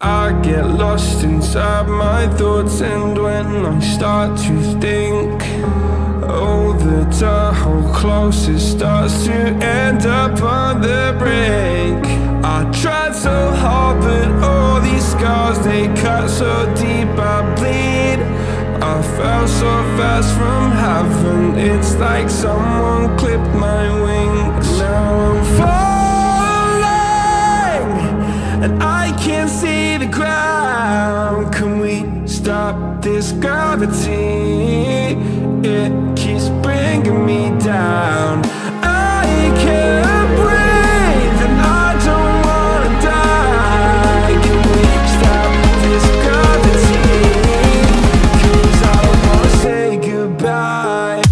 I get lost inside my thoughts, and when I start to think, oh, the tunnel closest starts to end up on the brink. I tried so hard, but all these scars, they cut so deep I bleed. I fell so fast from heaven, it's like someone clipped my wings. Now I'm falling, and I can't see the ground. Can we stop this gravity? It keeps bringing me down. I can't breathe and I don't wanna die. Can we stop this gravity? 'Cause I don't wanna say goodbye.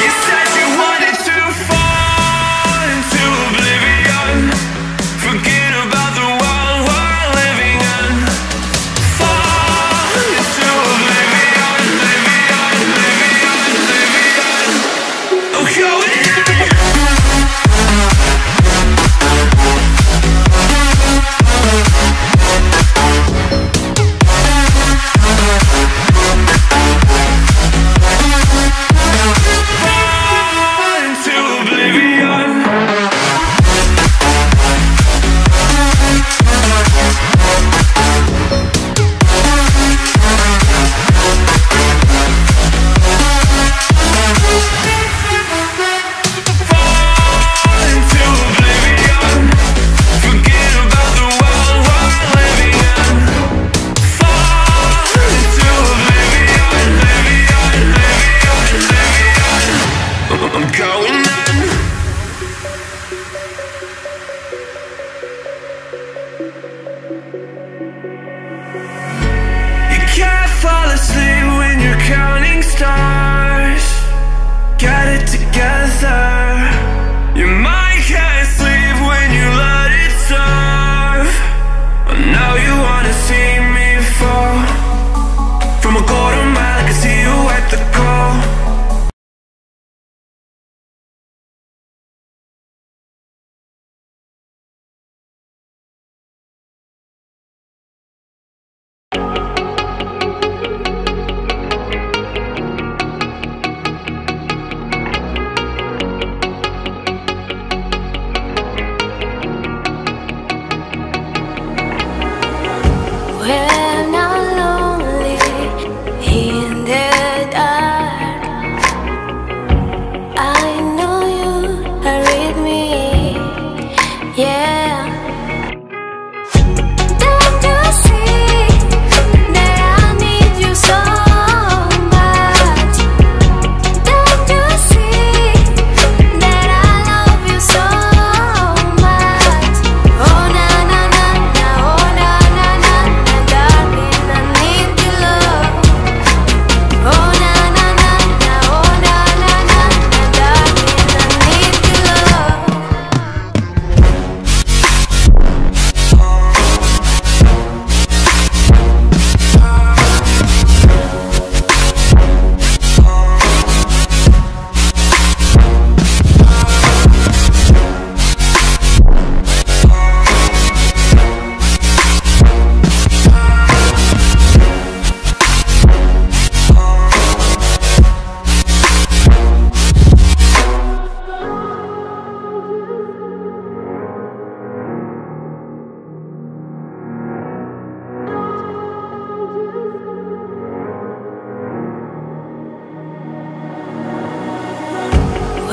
You said you stars, get it together. Your mind can't sleep when you let it serve. I know you wanna see me fall from a quarter mile. I can see you at the call.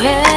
Yeah.